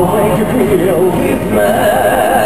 I'll make a deal with man.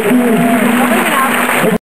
Thank you.